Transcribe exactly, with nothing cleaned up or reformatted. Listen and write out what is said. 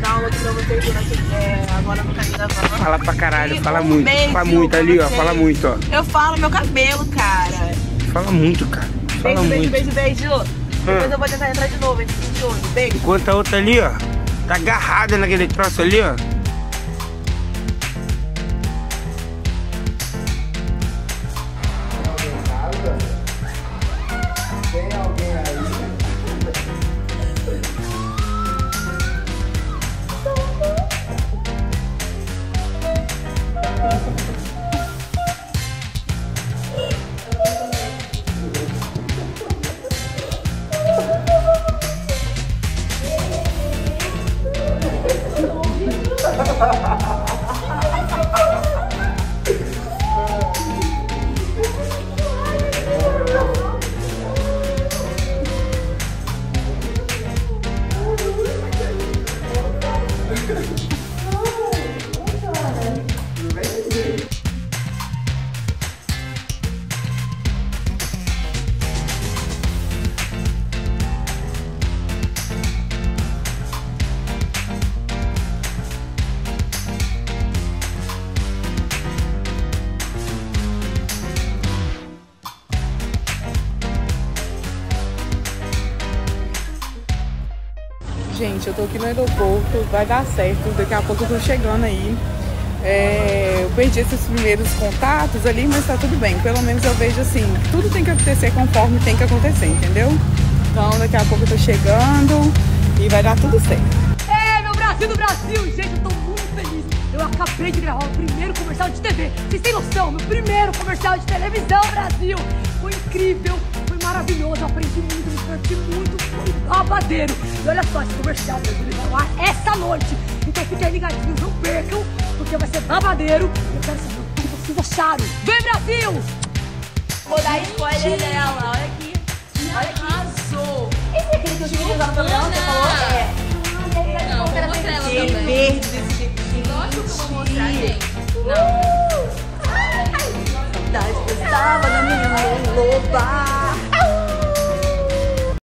dar aula aqui pra vocês durante, é, agora no caminho da van. Fala pra caralho, e fala um muito. Fala muito ali, ó. Fala muito, ó. Eu falo meu cabelo, cara. Fala muito, cara. Fala beijo, muito. Beijo, beijo, beijo. Hum. Depois eu vou tentar entrar de novo, esse de hoje. Beijo. Enquanto a outra ali, ó, tá agarrada naquele troço ali, ó. Gente, eu tô aqui no aeroporto, vai dar certo, daqui a pouco eu tô chegando aí. É, eu perdi esses primeiros contatos ali, mas tá tudo bem. Pelo menos eu vejo assim, tudo tem que acontecer conforme tem que acontecer, entendeu? Então daqui a pouco eu tô chegando e vai dar tudo certo. É, meu Brasil do Brasil, gente, eu tô muito feliz. Eu acabei de gravar o primeiro comercial de T V. Vocês têm noção, meu primeiro comercial de televisão, Brasil. Foi incrível. Maravilhoso, eu aprendi muito, me diverti muito, muito babadeiro. E olha só, esse comercial vai lá essa noite. Então fiquem ligadinhos, não percam, porque vai ser babadeiro. Eu quero saber o que vocês acharam. Vem, Brasil! Vou dar spoiler dela, olha aqui. Olha aqui. Arrasou. Esse é aquele que eu tinha que usar no programa, você falou? É. Não, não, vou mostrar ela também. Verde desse jeito. Lógico que eu vou mostrar, gente. Não. Ai, saudade que eu estava na minha loba.